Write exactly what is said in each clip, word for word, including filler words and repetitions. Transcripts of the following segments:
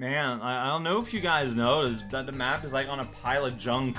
Man, I, I don't know if you guys noticed that the map is like on a pile of junk.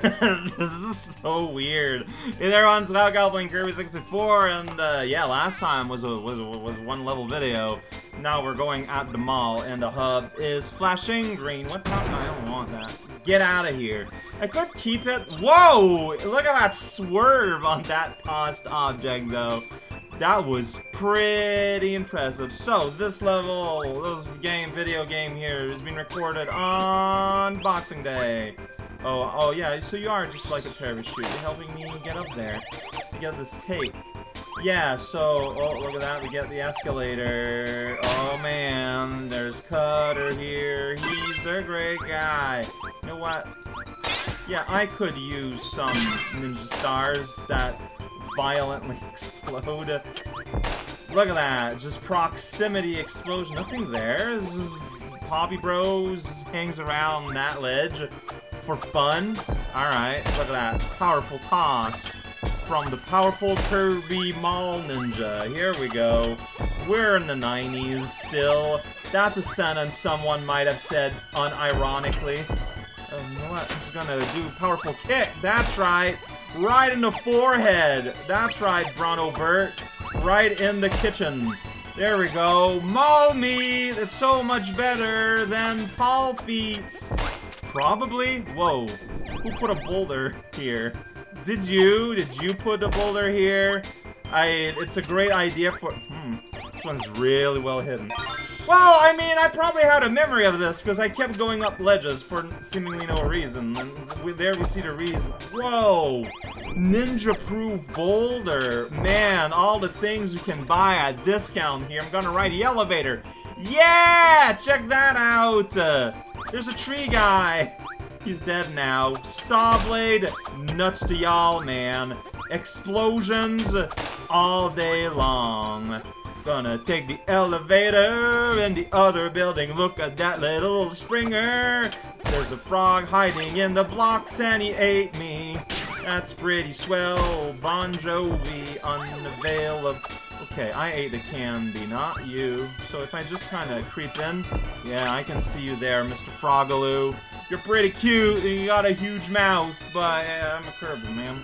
This is so weird. Hey there, on raocow playing Kirby sixty-four, and uh, yeah, last time was a was a, was a one level video. Now we're going at the mall, and the hub is flashing green. What? I don't want that. Get out of here. I could keep it. Whoa! Look at that swerve on that tossed object, though. That was pretty impressive. So this level, this game, video game here, is being recorded on Boxing Day. Oh, oh yeah, so you are just like a parachute. You're helping me get up there to get this tape. Yeah, so, oh, look at that, we get the escalator. Oh man, there's Cutter here. He's a great guy. You know what? Yeah, I could use some ninja stars that violently explode. Look at that, just proximity explosion. Nothing there. Poppy Bros hangs around that ledge for fun. Alright, look at that. Powerful toss from the powerful Kirby Mall Ninja. Here we go. We're in the nineties still. That's a sentence someone might have said unironically. Um, you know what? I'm just gonna do powerful kick. That's right. Right in the forehead. That's right, Bruno Bert. Right in the kitchen. There we go. Maul me! It's so much better than tall feet. Probably? Whoa. Who put a boulder here? Did you? Did you put a boulder here? I. It's a great idea for... Hmm. This one's really well hidden. Well, I mean, I probably had a memory of this because I kept going up ledges for seemingly no reason. And we, there we see the reason. Whoa! Ninja-proof boulder. Man, all the things you can buy at discount here. I'm gonna ride the elevator. Yeah! Check that out! Uh, there's a tree guy. He's dead now. Saw blade. Nuts to y'all, man. Explosions all day long. Gonna take the elevator in the other building. Look at that little Springer. There's a frog hiding in the blocks and he ate me. That's pretty swell. Bon Jovi on the veil of... Okay, I ate the candy, not you. So if I just kind of creep in... Yeah, I can see you there, Mister Frogaloo. You're pretty cute and you got a huge mouth, but uh, I'm a Kirby, man.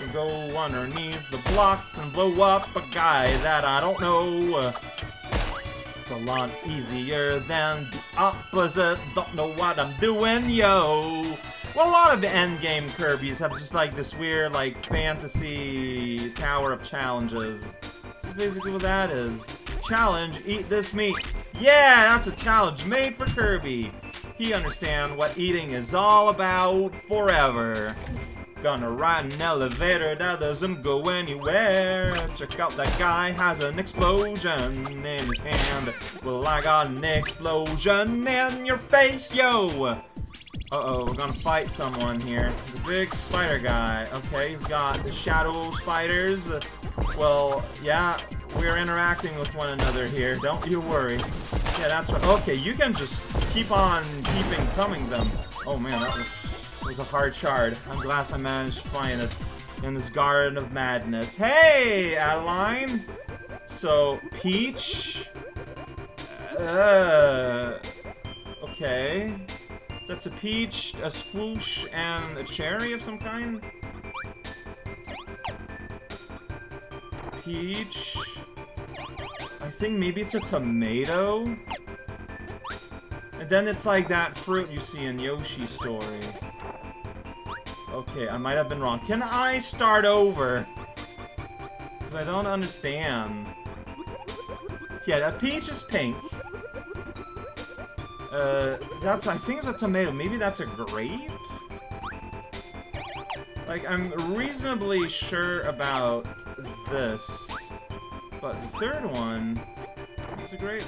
You can go underneath the blocks and blow up a guy that I don't know. It's a lot easier than the opposite. Don't know what I'm doing, yo. Well, a lot of the endgame Kirbys have just like this weird, like, fantasy tower of challenges. That's basically what that is. Challenge, eat this meat. Yeah, that's a challenge made for Kirby. He understands what eating is all about forever. Gonna ride an elevator that doesn't go anywhere. Check out that guy has an explosion in his hand. Well, I got an explosion in your face, yo! Uh-oh, we're gonna fight someone here. The big spider guy. Okay, he's got the shadow spiders. Well, yeah, we're interacting with one another here. Don't you worry. Yeah, that's right. Okay, you can just keep on keeping coming them. Oh, man, that was... It was a hard shard. I'm glad I managed to find it in this garden of madness. Hey, Adeline! So, Peach? Uh, okay. That's a peach, a sploosh, and a cherry of some kind? Peach? I think maybe it's a tomato? And then it's like that fruit you see in Yoshi's story. Okay, I might have been wrong. Can I start over? Because I don't understand. Yeah, that peach is pink. Uh, that's, I think it's a tomato. Maybe that's a grape? Like, I'm reasonably sure about this. But the third one... It's a grape.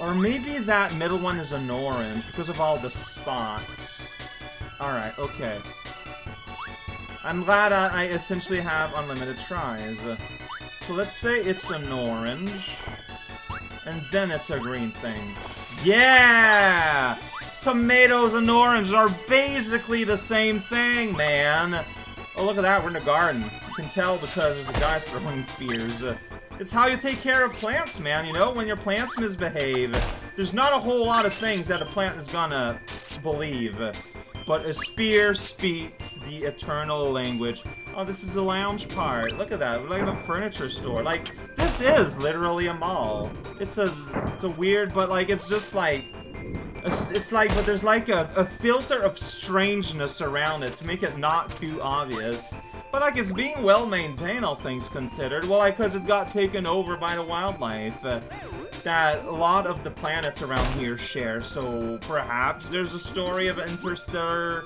Or maybe that middle one is an orange because of all the spots. Alright, okay. I'm glad I, I essentially have unlimited tries. So let's say it's an orange. And then it's a green thing. Yeah! Tomatoes and oranges are basically the same thing, man! Oh, look at that, we're in the garden. You can tell because there's a guy throwing spears. It's how you take care of plants, man, you know? When your plants misbehave, there's not a whole lot of things that a plant is gonna believe. But a spear speaks the eternal language. Oh, this is the lounge part. Look at that. We're like a furniture store. Like, this is literally a mall. It's a, it's a weird, but like, it's just like, a, it's like, but there's like a, a filter of strangeness around it to make it not too obvious. But like, it's being well maintained, all things considered. Well, like, because it got taken over by the wildlife uh, that a lot of the planets around here share. So perhaps there's a story of interstellar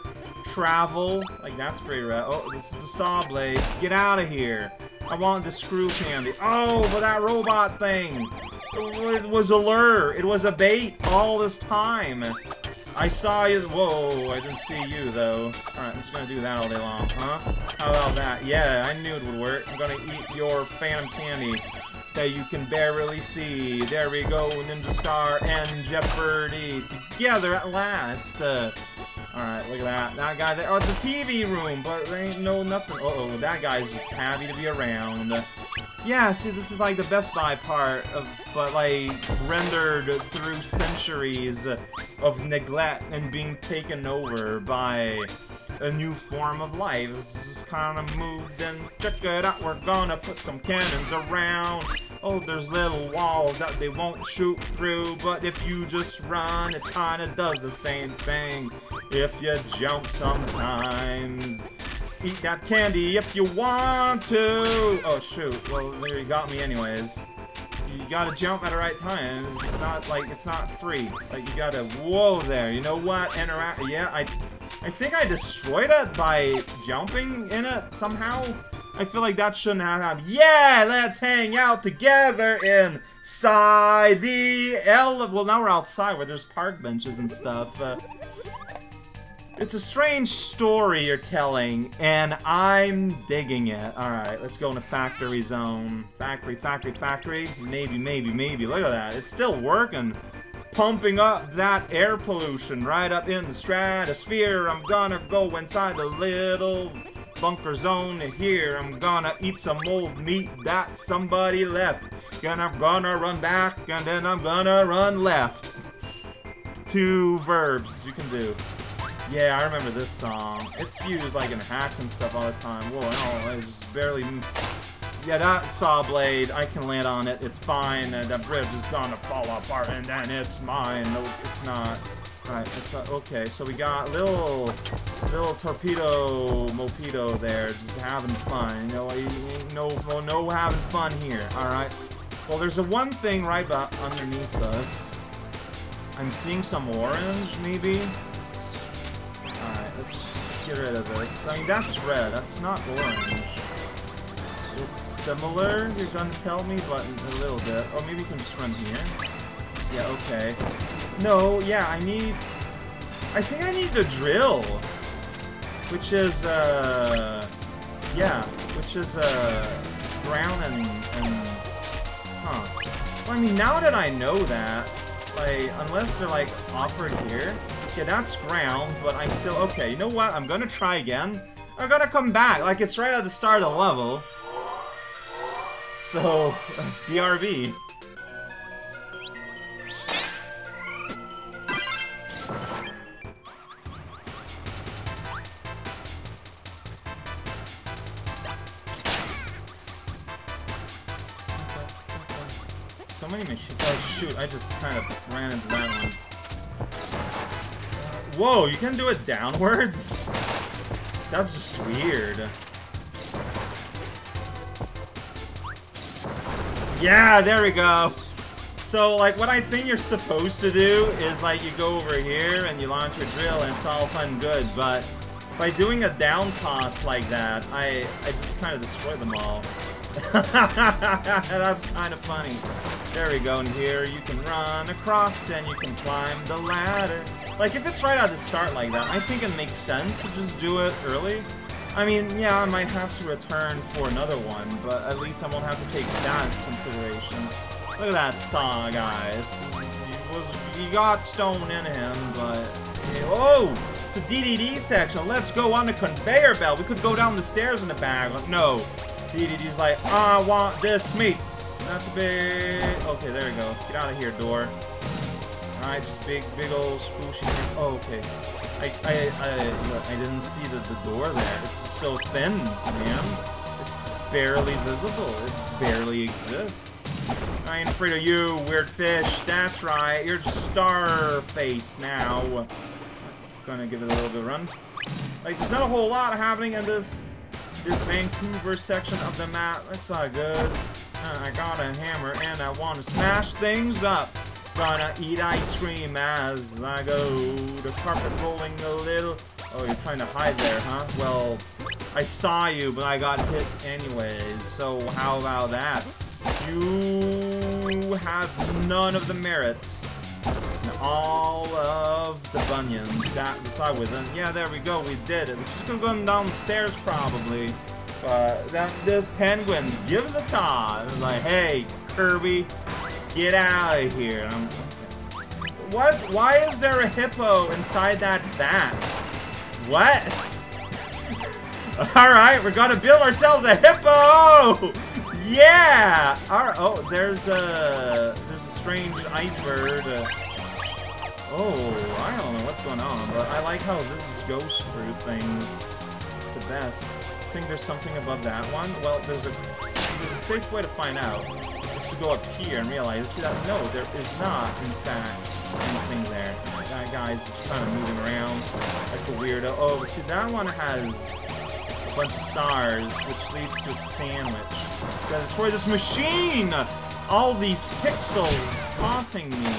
travel. Like, that's pretty rare. Oh, this is the saw blade. Get out of here. I want the screw candy. Oh, but that robot thing. It was a lure. It was a bait all this time. I saw you. Whoa, I didn't see you, though. Alright, I'm just gonna do that all day long, huh? How about that? Yeah, I knew it would work. I'm gonna eat your phantom candy that you can barely see. There we go, Ninja Star and Jeopardy together at last. Uh, Alright, look at that. That guy there. Oh, it's a T V room, but there ain't no nothing. Uh-oh, that guy's just happy to be around. Yeah, see, this is like the Best Buy part, of, but like, rendered through centuries of neglect and being taken over by a new form of life. This is kind of moved, and check it out, we're gonna put some cannons around. Oh, there's little walls that they won't shoot through, but if you just run, it kinda does the same thing. If you jump sometimes. Eat that candy if you want to! Oh shoot, well there you got me anyways. You gotta jump at the right time. It's not like, it's not free. Like you gotta, whoa there, you know what? Interact, yeah, I I think I destroyed it by jumping in it somehow. I feel like that shouldn't have happened. Yeah, let's hang out together inside the ele- Well now we're outside where there's park benches and stuff. Uh, It's a strange story you're telling, and I'm digging it. Alright, let's go in a factory zone. Factory, factory, factory. Maybe, maybe, maybe. Look at that. It's still working. Pumping up that air pollution right up in the stratosphere. I'm gonna go inside the little bunker zone here. I'm gonna eat some old meat that somebody left. And I'm gonna run back, and then I'm gonna run left. Two verbs you can do. Yeah, I remember this song. It's used like in hacks and stuff all the time. Whoa, no, I just barely... Yeah, that saw blade, I can land on it, it's fine, and that bridge is gonna fall apart, and then it's mine. No, it's not. Alright, it's uh, okay, so we got little, little torpedo mopito there, just having fun. You know, no, no, no having fun here, alright. Well, there's a one thing right about underneath us. I'm seeing some orange, maybe? Alright, let's, let's get rid of this. I mean, that's red. That's not orange. It's similar, you're gonna tell me, but a little bit. Oh, maybe you can just run here. Yeah, okay. No, yeah, I need... I think I need the drill. Which is, uh... yeah, which is, uh... brown and... and huh. Well, I mean, now that I know that, like, unless they're, like, offered here... Okay, that's ground, but I still... Okay, you know what? I'm gonna try again. I'm gonna come back. Like, it's right at the start of the level. So, B R B. So many machines... Oh, shoot. I just kind of ran into that one. Whoa, you can do it downwards? That's just weird. Yeah, there we go. So, like, what I think you're supposed to do is, like, you go over here and you launch your drill and it's all fun and good, but by doing a down toss like that, I, I just kind of destroy them all. That's kind of funny. There we go, and here you can run across and you can climb the ladder. Like, if it's right out of the start like that, I think it makes sense to just do it early. I mean, yeah, I might have to return for another one, but at least I won't have to take that into consideration. Look at that saw, guys. He, was, he got stone in him, but... Oh! It's a D D D section. Let's go on the conveyor belt. We could go down the stairs in a bag. No. D D D's like, I want this meat. Not too big. Okay, there we go. Get out of here, door. Alright, just big, big old squishy. Oh, okay. I, I, I, look, I didn't see the, the door there. It's just so thin, man. It's barely visible. It barely exists. I ain't afraid of you, weird fish. That's right. You're just Starface now. Gonna give it a little bit of a run. Like, there's not a whole lot happening in this this Vancouver section of the map. That's not good. Uh, I got a hammer and I want to smash things up. Gonna eat ice cream as I go. The carpet rolling a little. Oh, you're trying to hide there, huh? Well, I saw you, but I got hit anyways. So how about that? You have none of the merits. All of the bunions that beside with them. Yeah, there we go. We did it. We're just gonna go down the stairs probably. But that this penguin gives a toss. Like, hey, Kirby, get out of here. I'm, what? Why is there a hippo inside that bat? What? All right, we're gonna build ourselves a hippo. Yeah. All right. Oh, there's a there's a strange iceberg. Uh, Oh, I don't know what's going on, but I like how this just goes through things. It's the best. I think there's something above that one. Well, there's a there's a safe way to find out. It's to go up here and realize that no, there is not, in fact, anything there. That guy's just kind of moving around like a weirdo. Oh, but see, that one has a bunch of stars, which leads to a sandwich. Because it's for this machine! All these pixels taunting me.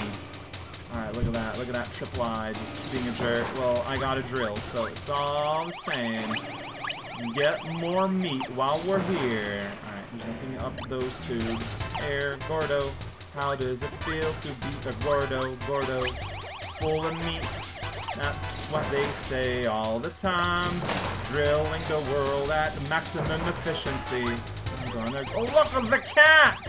Alright, look at that, look at that triple eye, just being a jerk. Well, I got a drill, so it's all the same. Get more meat while we're here. Alright, there's nothing up those tubes. Air, Gordo, how does it feel to beat a Gordo, Gordo, full of meat? That's what they say all the time. Drilling the world at maximum efficiency. I'm gonna, oh look at the cat!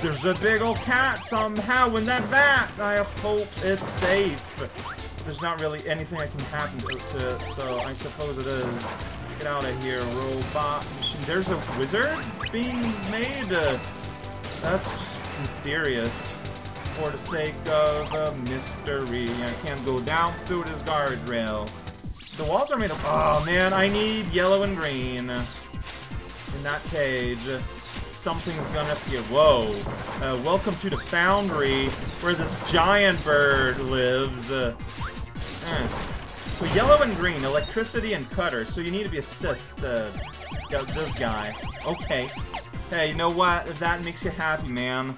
There's a big old cat somehow in that vat! I hope it's safe. There's not really anything that can happen to it, so I suppose it is. Get out of here, robot. There's a wizard being made? That's just mysterious. For the sake of a mystery, I can't go down through this guardrail. The walls are made of- oh man, I need yellow and green. In that cage. Something's gonna appear. Whoa. Uh, welcome to the foundry where this giant bird lives. Uh, eh. So yellow and green, electricity and cutter. So you need to be assist uh, this guy. Okay. Hey, you know what? If that makes you happy, man.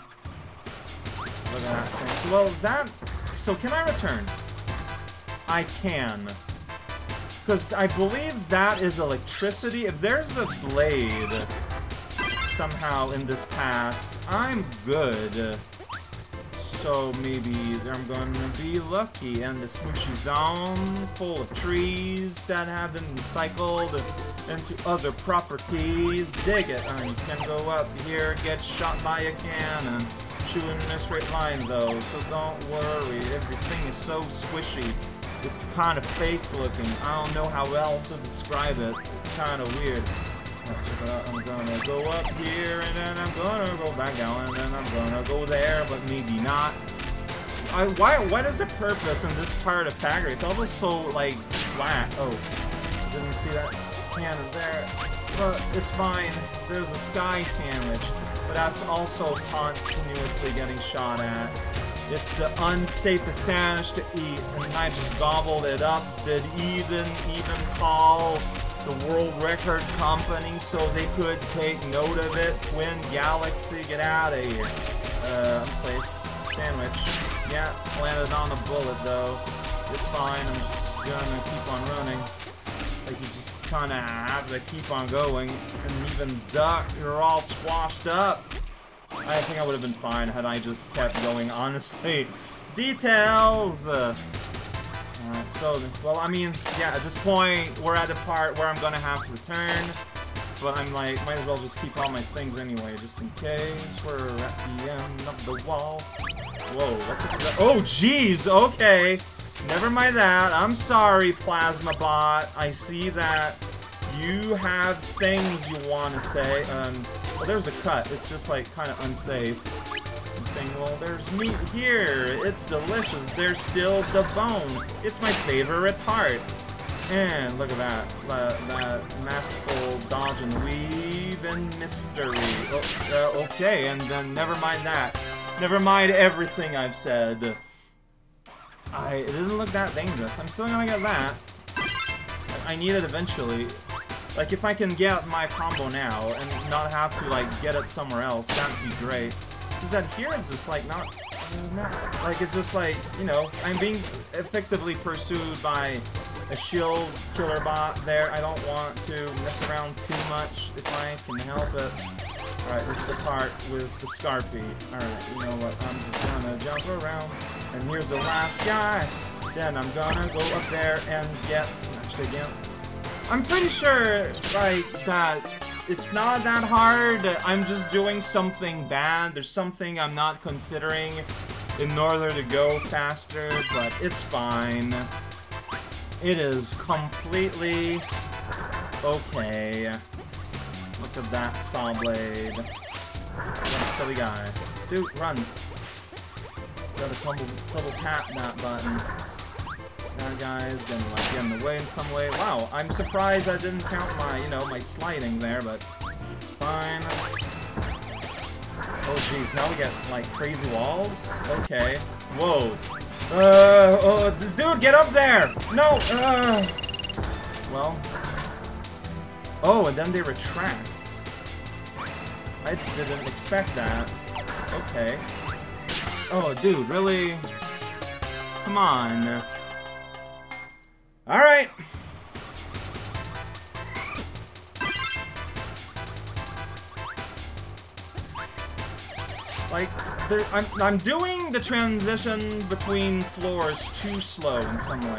Look at that thing. So, well, that... So can I return? I can. Because I believe that is electricity. If there's a blade... somehow in this path, I'm good. So maybe I'm gonna be lucky. And the smooshy zone full of trees that have been recycled into other properties. Dig it. Uh, you can go up here, get shot by a cannon. Shooting in a straight line though, so don't worry. Everything is so squishy. It's kind of fake looking. I don't know how else to describe it. It's kind of weird. I'm gonna go up here, and then I'm gonna go back down, and then I'm gonna go there, but maybe not. I, why? What is the purpose in this part of Tagger? It's almost so, like, flat. Oh, didn't see that cannon there. But it's fine. There's a sky sandwich, but that's also continuously getting shot at. It's the unsafest sandwich to eat, and I just gobbled it up. Did even, even call... the World Record Company, so they could take note of it. Twin Galaxy, get out of here. Uh, I'm safe. Sandwich. Yeah, landed on a bullet, though. It's fine, I'm just gonna keep on running. Like, you just kinda have to keep on going. And even duck, you're all squashed up. I think I would've been fine had I just kept going, honestly. Details! Uh, Alright, so, well, I mean, yeah, at this point, we're at the part where I'm gonna have to return, but I'm like, might as well just keep all my things anyway, just in case we're at the end of the wall. Whoa, what's up with that? Oh, jeez, okay. Never mind that. I'm sorry, Plasma Bot. I see that you have things you want to say, um, Well, there's a cut. It's just like kind of unsafe thing. Well, there's meat here. It's delicious. There's still the bone. It's my favorite part. And look at that. That, that masterful dodge and weave and mystery. Oh, uh, okay, and then never mind that. Never mind everything I've said. I it didn't look that dangerous. I'm still gonna get that. I need it eventually. Like, if I can get my combo now and not have to, like, get it somewhere else, that'd be great. Because that here is just, like, not, not... Like, it's just, like, you know, I'm being effectively pursued by a shield killer bot there. I don't want to mess around too much if I can help it. Alright, this is the part with the Scarfy. Alright, you know what, I'm just gonna jump around. And here's the last guy. Then I'm gonna go up there and get smashed again. I'm pretty sure, like, that it's not that hard. I'm just doing something bad. There's something I'm not considering in order to go faster, but it's fine. It is completely okay. Look at that saw blade. That silly guy. Dude, run. Gotta double, double tap that button. That guy's gonna, like, get in the way in some way. Wow, I'm surprised I didn't count my, you know, my sliding there, but it's fine. Oh, jeez, now we get, like, crazy walls? Okay. Whoa. Uh, oh, dude, get up there! No! Uh. Well. Oh, and then they retract. I didn't expect that. Okay. Oh, dude, really? Come on. Alright! Like, there, I'm, I'm doing the transition between floors too slow in some way.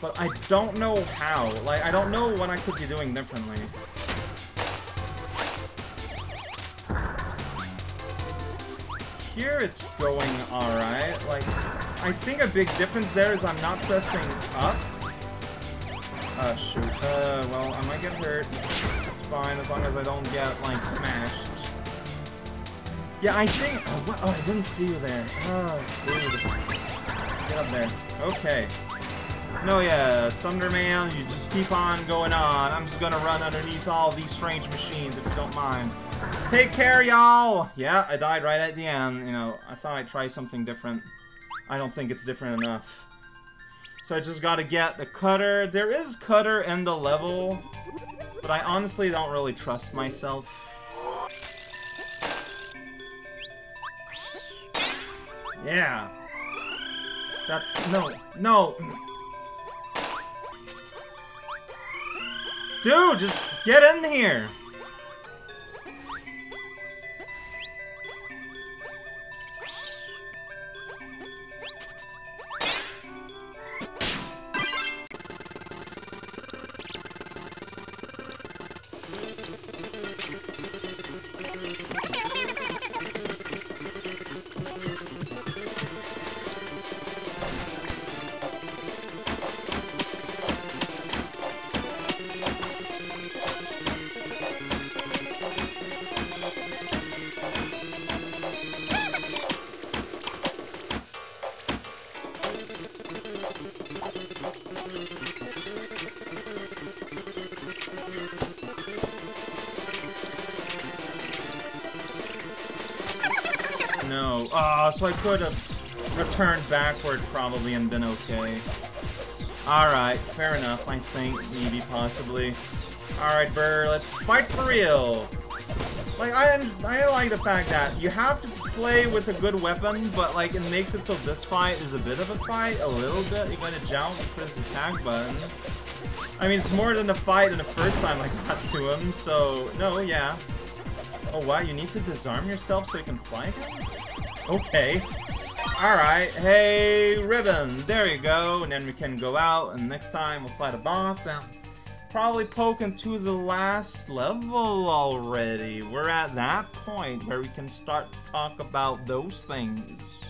But I don't know how. Like, I don't know what I could be doing differently. Here it's going alright. Like, I think a big difference there is I'm not pressing up. Oh, shoot. Uh, well, I might get hurt. It's fine as long as I don't get, like, smashed. Yeah, I think... Oh, what? Oh, I didn't see you there. Oh, dude. Get up there. Okay. No, yeah, Thunderman, you just keep on going on. I'm just gonna run underneath all these strange machines, if you don't mind. Take care, y'all! Yeah, I died right at the end. You know, I thought I'd try something different. I don't think it's different enough. So I just gotta get the cutter. There is cutter in the level, but I honestly don't really trust myself. Yeah. That's... no. No! Dude, just get in here! Uh, so I could have returned backward probably and been okay. Alright, fair enough, I think, maybe, possibly. Alright, Burr, let's fight for real! Like, I, I like the fact that you have to play with a good weapon, but, like, it makes it so this fight is a bit of a fight, a little bit. You're going to jump and press the tag button. I mean, it's more than a fight than the first time I got to him, so, no, yeah. Oh, wow, you need to disarm yourself so you can fly again? Okay. Alright. Hey, Ribbon. There you go. And then we can go out, and next time we'll fight a boss, and probably poke into the last level already. We're at that point where we can start to talk about those things.